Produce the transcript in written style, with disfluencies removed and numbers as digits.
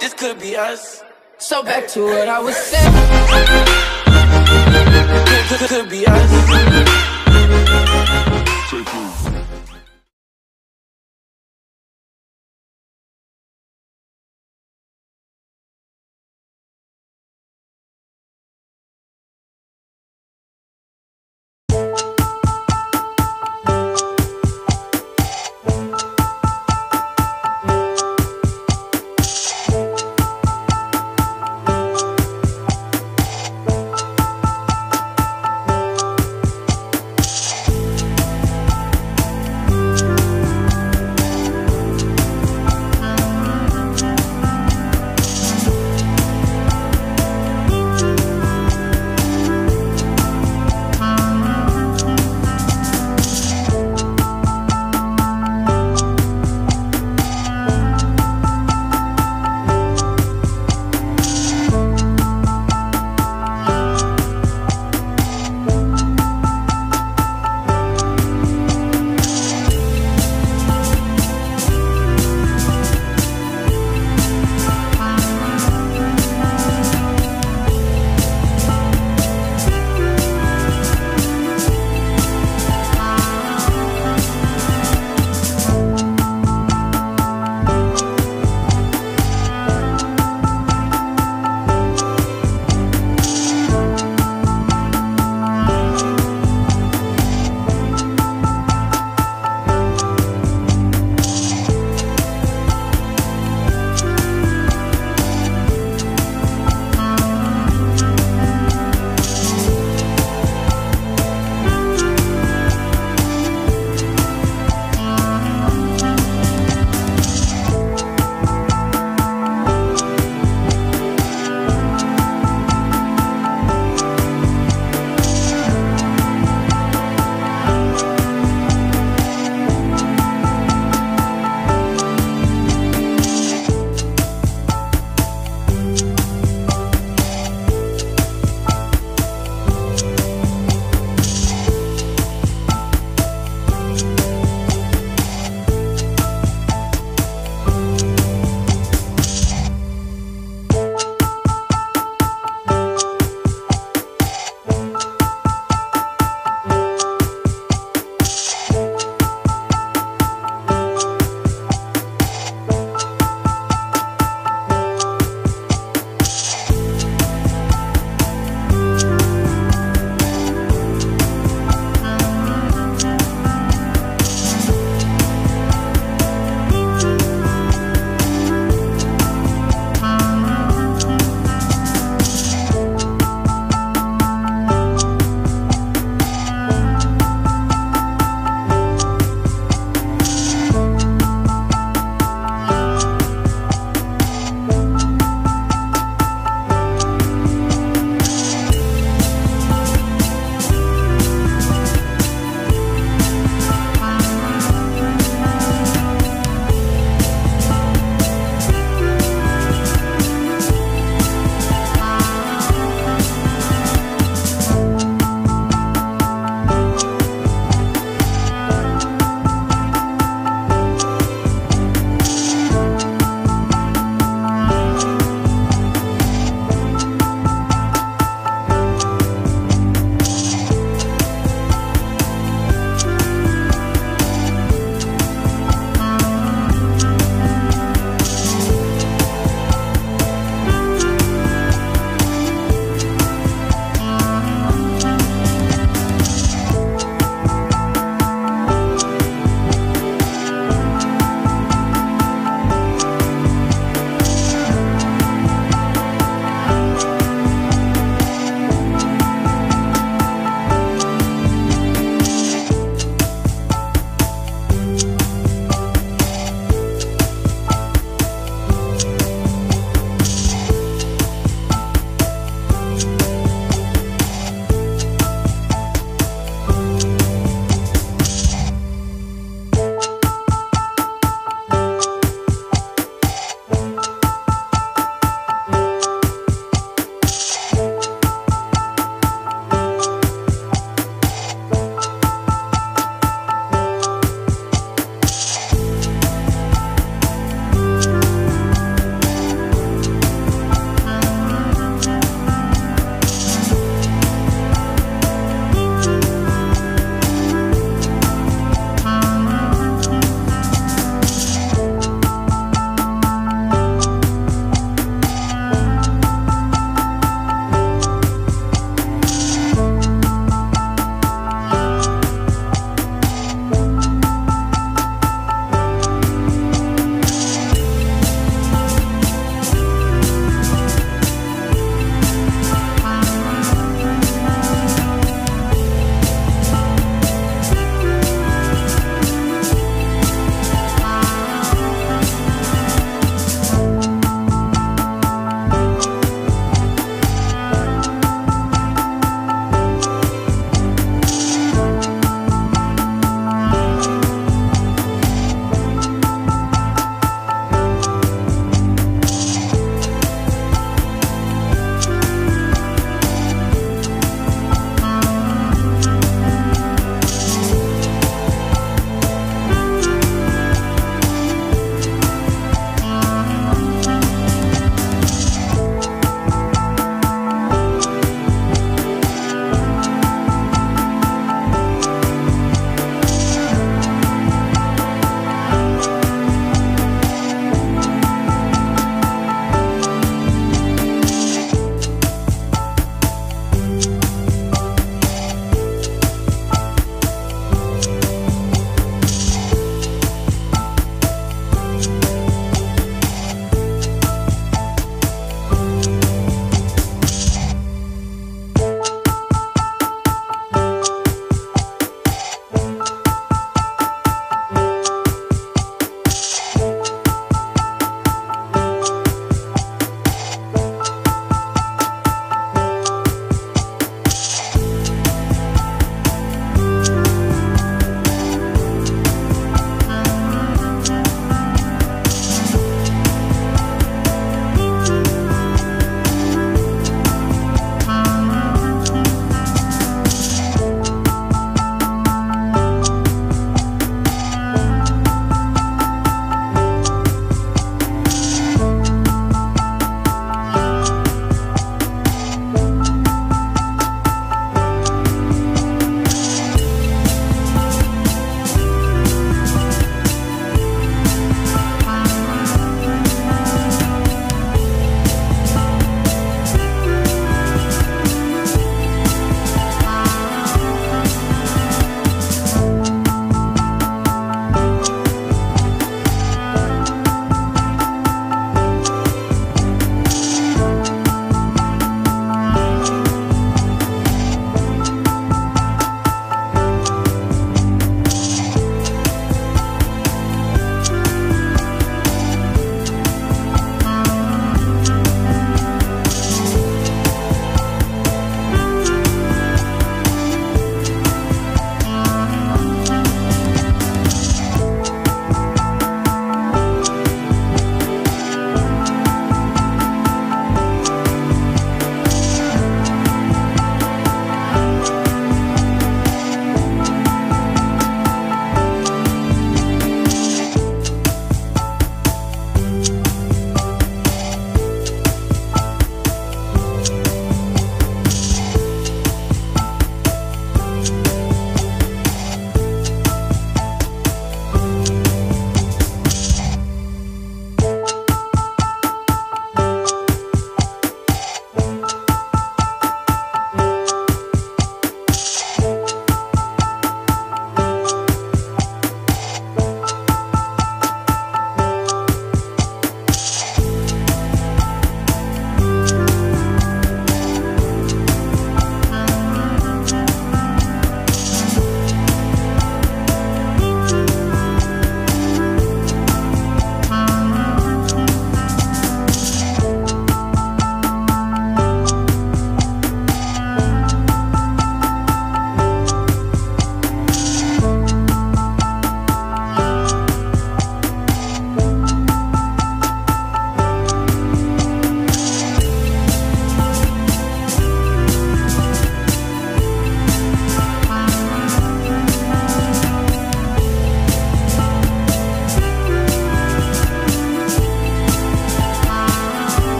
this could be us. So back to what I was saying. Could be us.